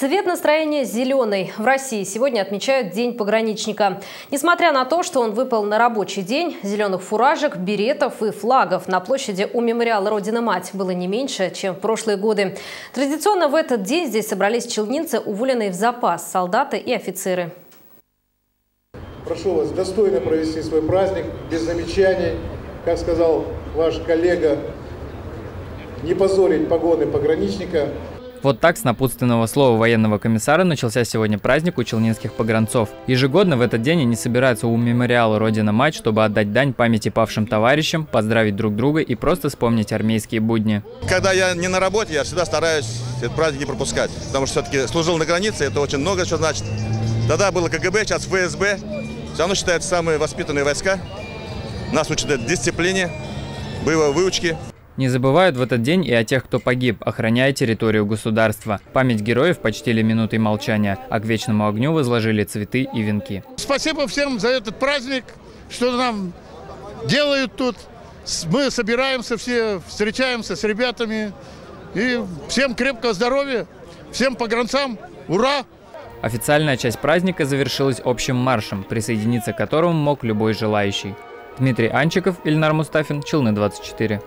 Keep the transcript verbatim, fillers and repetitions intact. Цвет настроения зеленый. В России сегодня отмечают День пограничника. Несмотря на то, что он выпал на рабочий день, зеленых фуражек, беретов и флагов на площади у мемориала «Родина-Мать» было не меньше, чем в прошлые годы. Традиционно в этот день здесь собрались челнинцы, уволенные в запас, солдаты и офицеры. Прошу вас достойно провести свой праздник, без замечаний. Как сказал ваш коллега, не позорить погоны пограничника. Вот так с напутственного слова военного комиссара начался сегодня праздник у челнинских погранцов. Ежегодно в этот день они собираются у мемориала «Родина-Мать», чтобы отдать дань памяти павшим товарищам, поздравить друг друга и просто вспомнить армейские будни. Когда я не на работе, я всегда стараюсь этот праздник не пропускать, потому что все-таки служил на границе, это очень много что значит. Тогда было ка гэ бэ, сейчас эф эс бэ, все равно считаются самые воспитанные войска. Нас учат дисциплине, боевой выучке. Не забывают в этот день и о тех, кто погиб, охраняя территорию государства. Память героев почтили минутой молчания, а к вечному огню возложили цветы и венки. Спасибо всем за этот праздник, что нам делают тут. Мы собираемся все, встречаемся с ребятами. И всем крепкого здоровья, всем погранцам ура! Официальная часть праздника завершилась общим маршем, присоединиться к которому мог любой желающий. Дмитрий Анчиков, Ильнар Мустафин, Челны двадцать четыре.